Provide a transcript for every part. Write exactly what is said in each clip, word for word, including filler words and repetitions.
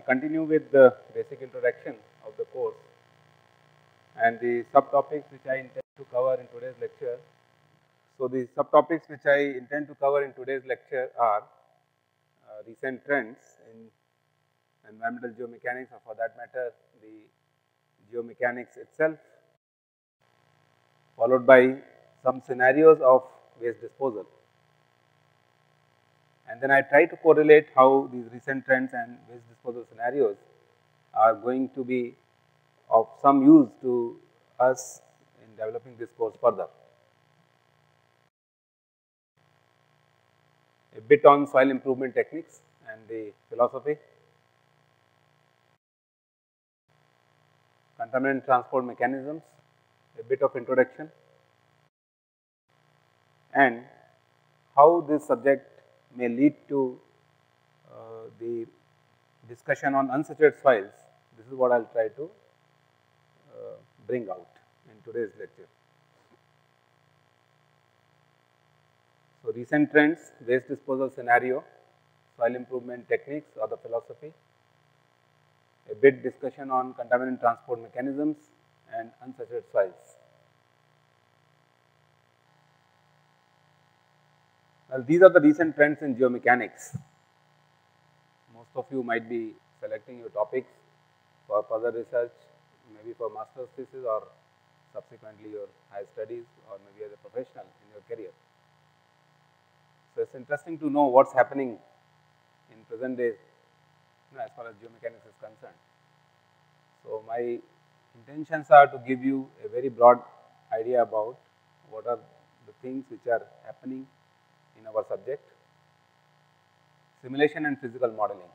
I'll continue with the basic introduction of the course and the subtopics which I intend to cover in today's lecture. So the subtopics which I intend to cover in today's lecture are uh, recent trends in environmental geomechanics, or for that matter the geomechanics itself, followed by some scenarios of waste disposal. And then I try to correlate how these recent trends and waste disposal scenarios are going to be of some use to us in developing this course further. A bit on soil improvement techniques and the philosophy, contaminant transport mechanisms, a bit of introduction, and how this subject may lead to uh, the discussion on unsaturated soils. This is what I will try to uh, bring out in today's lecture. So, recent trends, waste disposal scenario, soil improvement techniques or the philosophy, a bit discussion on contaminant transport mechanisms and unsaturated soils. Well, these are the recent trends in geomechanics. Most of you might be selecting your topics for further research, maybe for master's thesis or subsequently your higher studies, or maybe as a professional in your career. So, it is interesting to know what is happening in present day, you know, as far as geomechanics is concerned. So, my intentions are to give you a very broad idea about what are the things which are happening in our subject, simulation and physical modeling.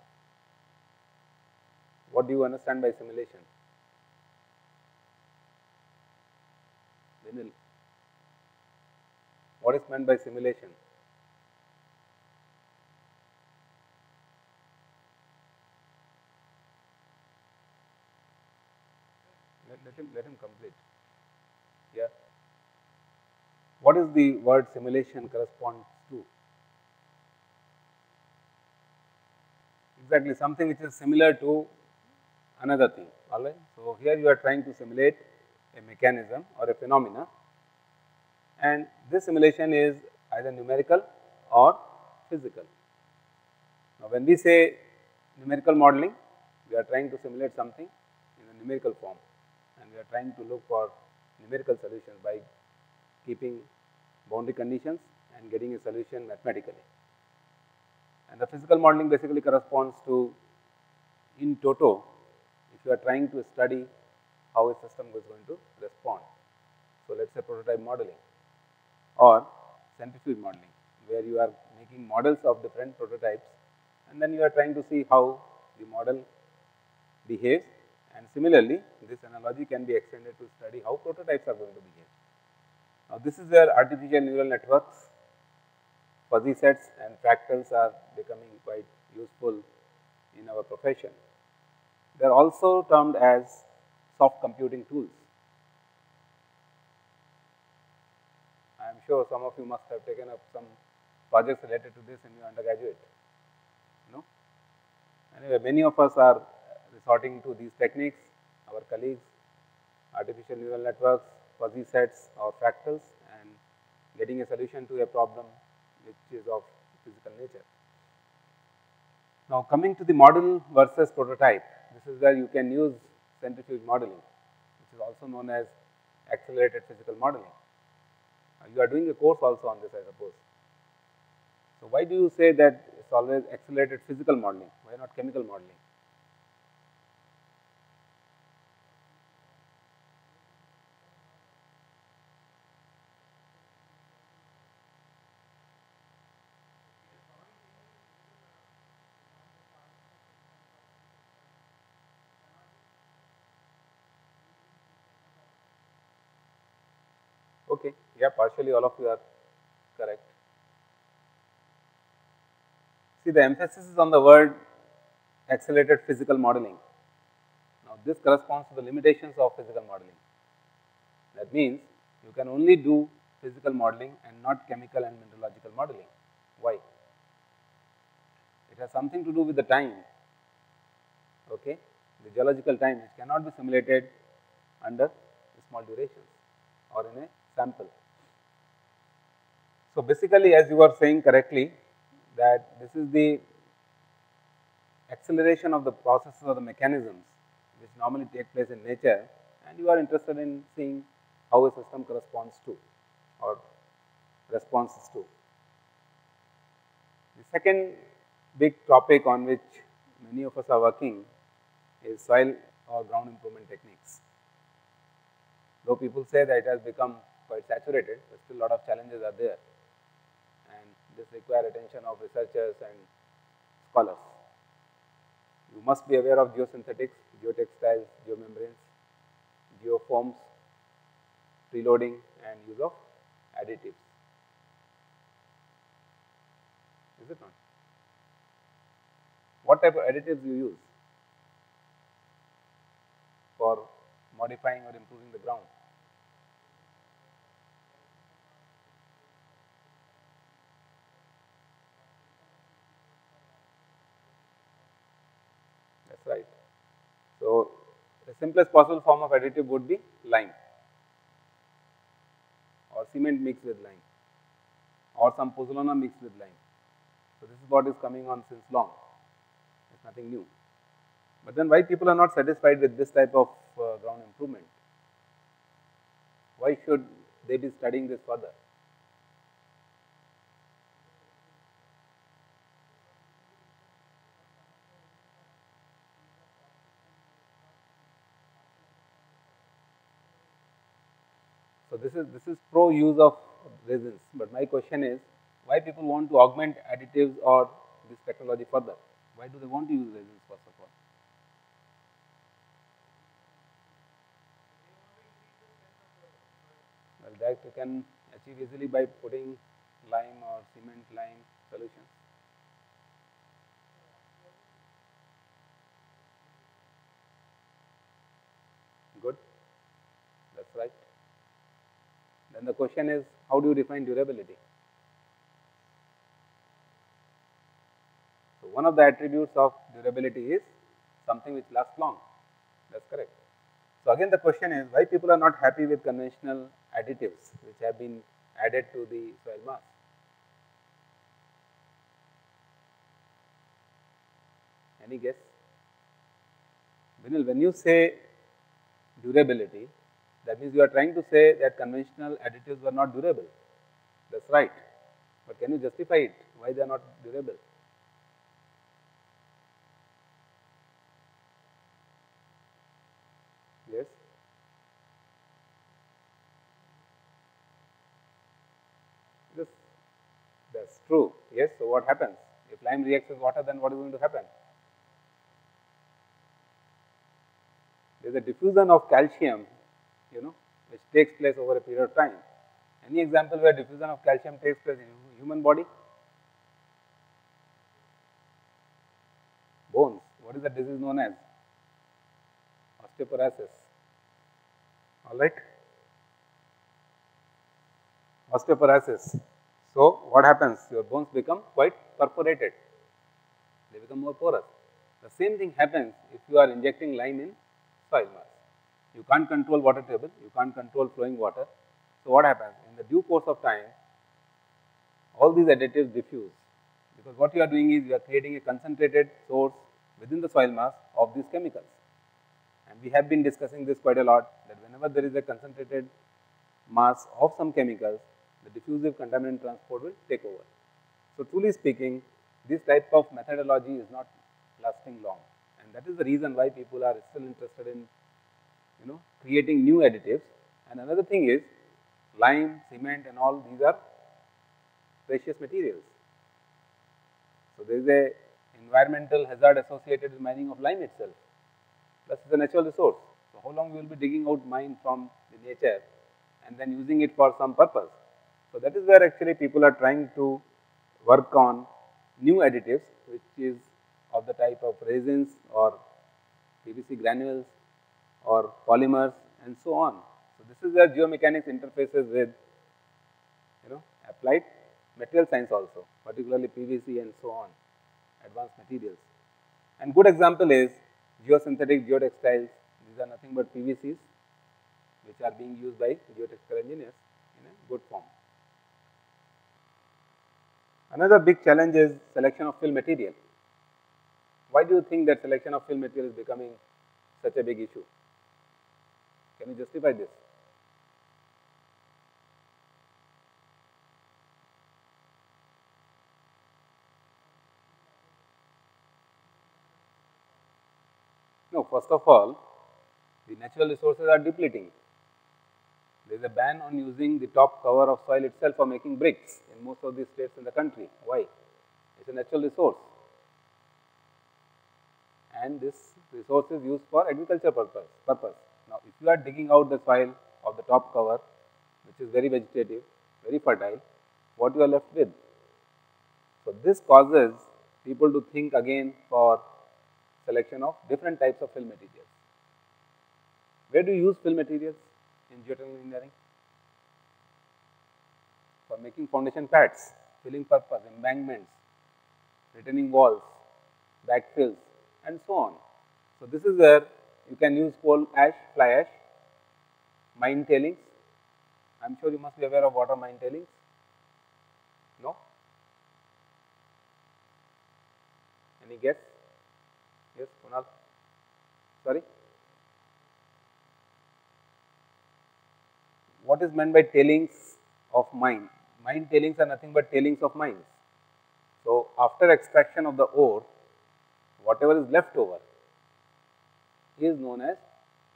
What do you understand by simulation? Vinil, what is meant by simulation? Let, let him let him complete. Yeah. What is the word simulation corresponds to? Exactly, something which is similar to another thing, alright. So, here you are trying to simulate a mechanism or a phenomena, and this simulation is either numerical or physical. Now, when we say numerical modeling, we are trying to simulate something in a numerical form, and we are trying to look for numerical solutions by keeping boundary conditions and getting a solution mathematically. And the physical modeling basically corresponds to, in toto, if you are trying to study how a system is going to respond. So, let us say prototype modeling or centrifuge modeling, where you are making models of different prototypes and then you are trying to see how the model behaves, and similarly this analogy can be extended to study how prototypes are going to behave. Now, this is where artificial neural networks, fuzzy sets and fractals are becoming quite useful in our profession. They are also termed as soft computing tools. I am sure some of you must have taken up some projects related to this in your undergraduate, no? Anyway, many of us are resorting to these techniques, our colleagues, artificial neural networks, fuzzy sets or fractals, and getting a solution to a problem which is of physical nature. Now, coming to the model versus prototype, this is where you can use centrifuge modeling, which is also known as accelerated physical modeling. Now, you are doing a course also on this, I suppose. So, why do you say that it is always accelerated physical modeling? Why not chemical modeling? Okay, yeah, partially all of you are correct. See, the emphasis is on the word accelerated physical modeling. Now, this corresponds to the limitations of physical modeling. That means, you can only do physical modeling and not chemical and mineralogical modeling. Why? It has something to do with the time. okay, the geological time which cannot be simulated under small durations or in a sample. So, basically as you are saying correctly that this is the acceleration of the processes or the mechanisms which normally take place in nature, and you are interested in seeing how a system corresponds to or responses to. The second big topic on which many of us are working is soil or ground improvement techniques. Though people say that it has become quite saturated, but still a lot of challenges are there, and this requires attention of researchers and scholars. You must be aware of geosynthetics, geotextiles, geomembranes, geofoams, preloading and use of additives. Is it not? What type of additives you use for modifying or improving the ground? That's right. So, the simplest possible form of additive would be lime or cement mixed with lime or some pozzolana mixed with lime. So, this is what is coming on since long. It's nothing new. But then why people are not satisfied with this type of uh, ground improvement? Why should they be studying this further? So, this is, this is pro use of resins, but my question is why people want to augment additives or this technology further? Why do they want to use resins first of all? Well, that you can achieve easily by putting lime or cement lime solutions. Good, that's right. Then the question is, how do you define durability? So, one of the attributes of durability is something which lasts long, that is correct. So, again the question is why people are not happy with conventional additives which have been added to the soil mass? Any guess? Vinil, when you say durability, that means you are trying to say that conventional additives were not durable. That is right, but can you justify it, why they are not durable? Yes. Yes, that's true. Yes. So what happens if lime reacts with water? Then what is going to happen? There is a diffusion of calcium, you know, which takes place over a period of time. Any example where diffusion of calcium takes place in human body? Bones. What is the disease known as? Osteoporosis. All right. Osteoporosis. So, what happens? Your bones become quite perforated. They become more porous. The same thing happens if you are injecting lime in soil mass. You can't control water table, you can't control flowing water. So, what happens? In the due course of time, all these additives diffuse, because what you are doing is you are creating a concentrated source within the soil mass of these chemicals. And we have been discussing this quite a lot, that whenever there is a concentrated mass of some chemicals, the diffusive contaminant transport will take over. So, truly speaking, this type of methodology is not lasting long, and that is the reason why people are still interested in, you know, creating new additives. And another thing is lime, cement and all these are precious materials. So, there is a environmental hazard associated with mining of lime itself. Plus it is a natural resource. So, how long we will be digging out mine from the nature and then using it for some purpose? So, that is where actually people are trying to work on new additives which is of the type of resins or P V C granules or polymers and so on. So, this is where geomechanics interfaces with, you know, applied material science also, particularly P V C and so on, advanced materials. And good example is geosynthetic geotextiles. These are nothing but P V Cs, which are being used by geotextile engineers in a good form. Another big challenge is selection of fill material. Why do you think that selection of fill material is becoming such a big issue? Can you justify this? No, first of all, the natural resources are depleting. There is a ban on using the top cover of soil itself for making bricks in most of the states in the country. Why? It is a natural resource. And this resource is used for agriculture purpose. purpose. Now, if you are digging out the soil of the top cover, which is very vegetative, very fertile, what you are left with? So, this causes people to think again for selection of different types of fill materials. Where do you use fill materials in geotechnical engineering? For making foundation pads, filling purpose, embankments, retaining walls, backfills, and so on. So, this is where you can use coal ash, fly ash, mine tailings. I am sure you must be aware of what are mine tailings. No? Any guess? Yes, Kunal? Sorry? What is meant by tailings of mine? Mine tailings are nothing but tailings of mines. So, after extraction of the ore, whatever is left over is known as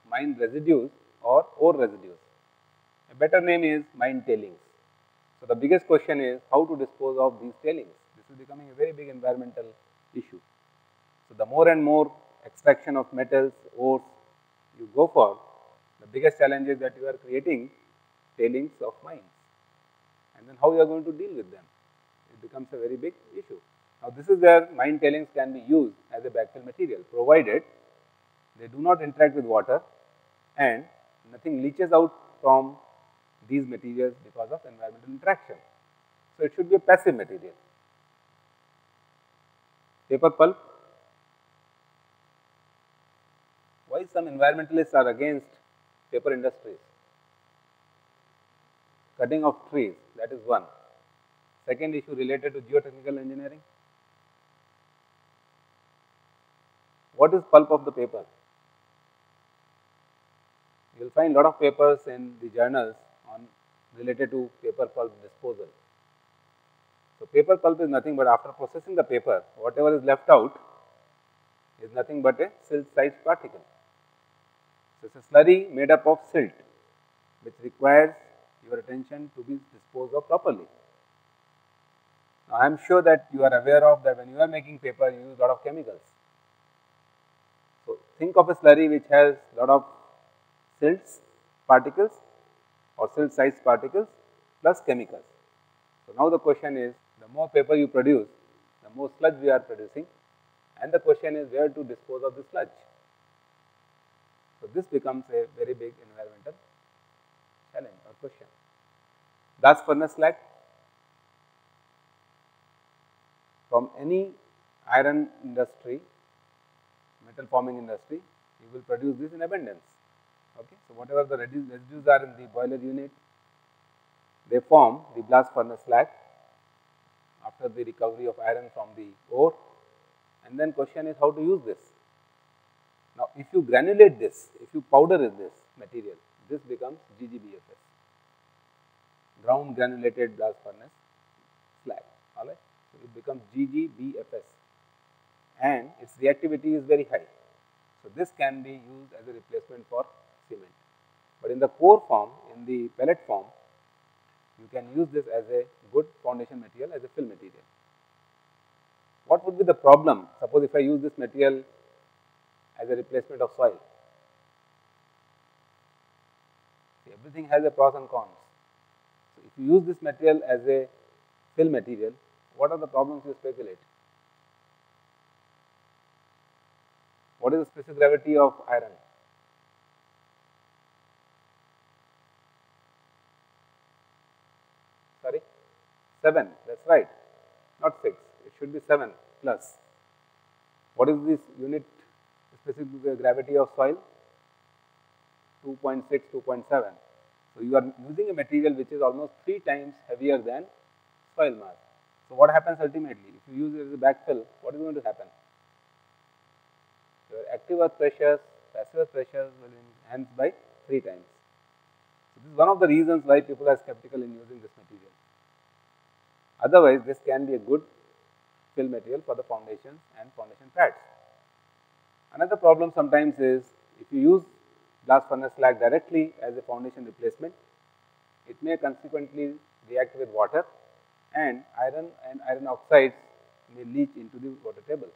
mine residues or ore residues. A better name is mine tailings. So, the biggest question is how to dispose of these tailings. This is becoming a very big environmental issue. So, the more and more extraction of metals, ores you go for, the biggest challenge is that you are creating tailings of mines, and then how you are going to deal with them. It becomes a very big issue. Now, this is where mine tailings can be used as a backfill material, provided they do not interact with water and nothing leaches out from these materials because of environmental interaction. So, it should be a passive material. Paper pulp. Why some environmentalists are against paper industries? Cutting of trees, that is one. Second issue related to geotechnical engineering. What is pulp of the paper? You will find lot of papers in the journals on related to paper pulp disposal. So, paper pulp is nothing but after processing the paper, whatever is left out is nothing but a silt-sized particle. So, it's a slurry made up of silt, which requires your attention to be disposed of properly. Now, I am sure that you are aware of that when you are making paper, you use lot of chemicals. So, think of a slurry which has lot of silts particles or silt sized particles plus chemicals. So, now the question is, the more paper you produce, the more sludge we are producing, and the question is where to dispose of the sludge. So, this becomes a very big environmental challenge or question. Blast furnace slag. From any iron industry, metal forming industry, you will produce this in abundance. Okay. So, whatever the residues are in the boiler unit, they form the blast furnace slag after the recovery of iron from the ore, and then question is how to use this. Now, if you granulate this, if you powder this material, this becomes G G B F S, ground granulated blast furnace slag. All right. So, it becomes G G B F S and its reactivity is very high. So, this can be used as a replacement for cement. But in the core form, in the pellet form, you can use this as a good foundation material, as a fill material. What would be the problem? Suppose if I use this material as a replacement of soil. See, everything has a pros and cons. So, if you use this material as a fill material, what are the problems you speculate? What is the specific gravity of iron? Sorry? seven, that is right, not six, it should be seven plus. What is this unit specific gravity of soil, two point six, two point seven. So you are using a material which is almost three times heavier than soil mass. So what happens ultimately? If you use it as a backfill, what is going to happen? Your active earth pressures, passive earth pressures will enhance by three times. So this is one of the reasons why people are skeptical in using this material. Otherwise, this can be a good fill material for the foundations and foundation pads. Another problem sometimes is if you use blast furnace slag directly as a foundation replacement, it may consequently react with water and iron and iron oxides may leach into the water table.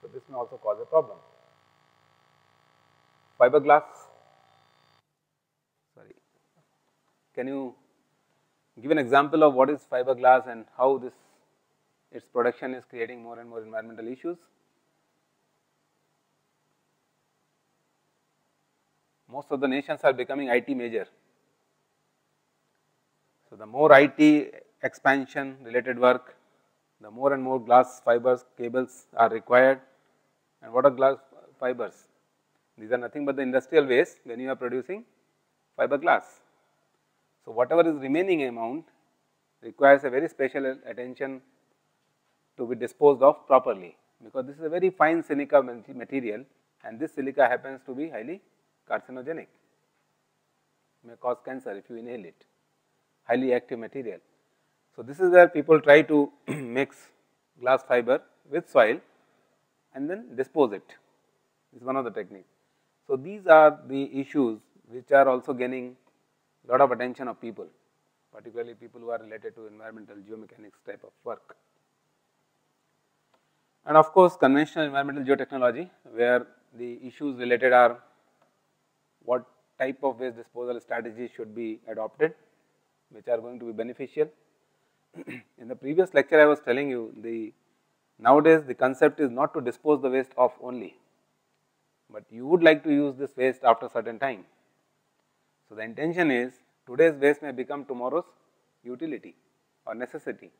So this may also cause a problem. Fiberglass, sorry, can you give an example of what is fiberglass and how this its production is creating more and more environmental issues? Most of the nations are becoming I T major. So the more I T expansion related work, the more and more glass fibers, cables are required. And what are glass fibers? These are nothing but the industrial waste when you are producing fiberglass. So whatever is remaining amount requires a very special attention to be disposed of properly, because this is a very fine silica material and this silica happens to be highly carcinogenic, may cause cancer if you inhale it, highly active material. So this is where people try to mix glass fiber with soil and then dispose it. This is one of the techniques. So these are the issues which are also gaining a lot of attention of people, particularly people who are related to environmental geomechanics type of work. And of course, conventional environmental geotechnology, where the issues related are what type of waste disposal strategies should be adopted, which are going to be beneficial. In the previous lecture I was telling you, the nowadays the concept is not to dispose the waste off only, but you would like to use this waste after a certain time. So the intention is today's waste may become tomorrow's utility or necessity.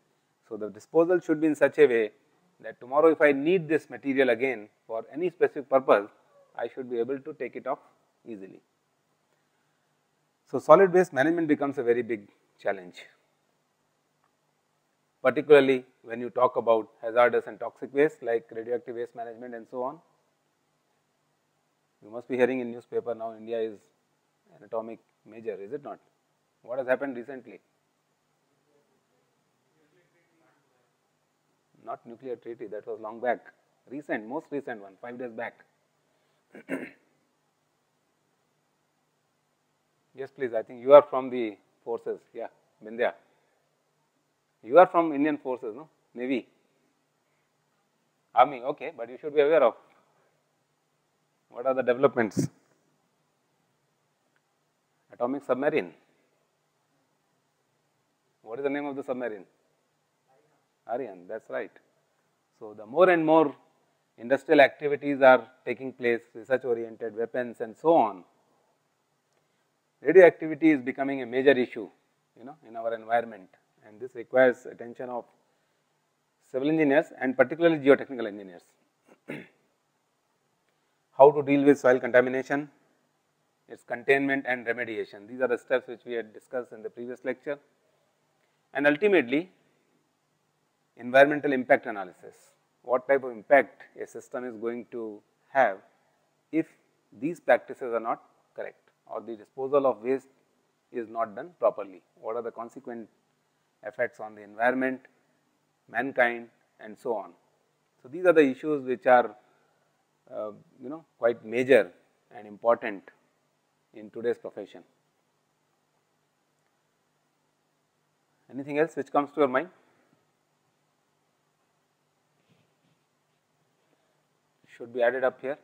So the disposal should be in such a way that tomorrow if I need this material again for any specific purpose, I should be able to take it off easily. So solid waste management becomes a very big challenge, particularly when you talk about hazardous and toxic waste like radioactive waste management and so on. You must be hearing in newspaper now, India is an atomic major, is it not? What has happened recently? Not nuclear treaty, that was long back, recent, most recent one, five days back. Yes, please, I think you are from the forces, yeah, Bindya. You are from Indian forces, no? Navy, Army, okay, but you should be aware of what are the developments. Atomic submarine. What is the name of the submarine? Aryan, that's right. So the more and more industrial activities are taking place, research oriented, weapons and so on. Radioactivity is becoming a major issue, you know, in our environment, and this requires attention of civil engineers and particularly geotechnical engineers. How to deal with soil contamination, its containment and remediation. These are the steps which we had discussed in the previous lecture. And ultimately, environmental impact analysis, what type of impact a system is going to have if these practices are not correct or the disposal of waste is not done properly. What are the consequent effects on the environment, mankind and so on. So these are the issues which are uh, you know, quite major and important in today's profession. Anything else which comes to your mind? Should be added up here.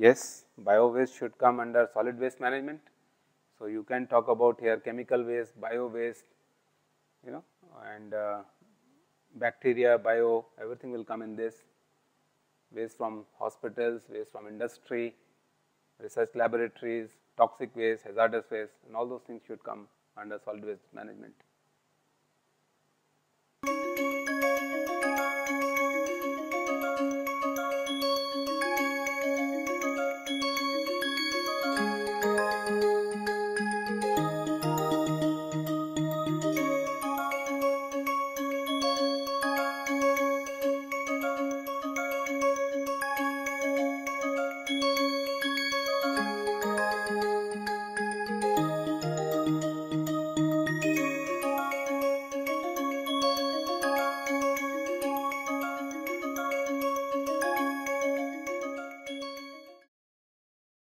Yes, bio waste should come under solid waste management. So you can talk about here chemical waste, bio waste, you know, and uh, bacteria, bio, everything will come in this. Waste from hospitals, waste from industry, research laboratories, toxic waste, hazardous waste, and all those things should come under solid waste management.